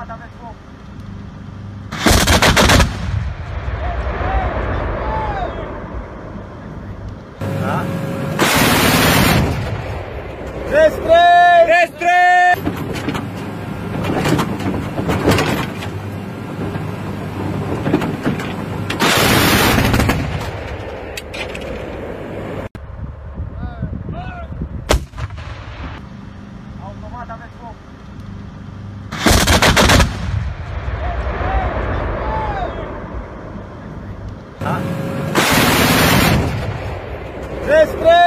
automat, aveți foc. Da? Despre! Despre! Automat, aveți foc. Da? Despre!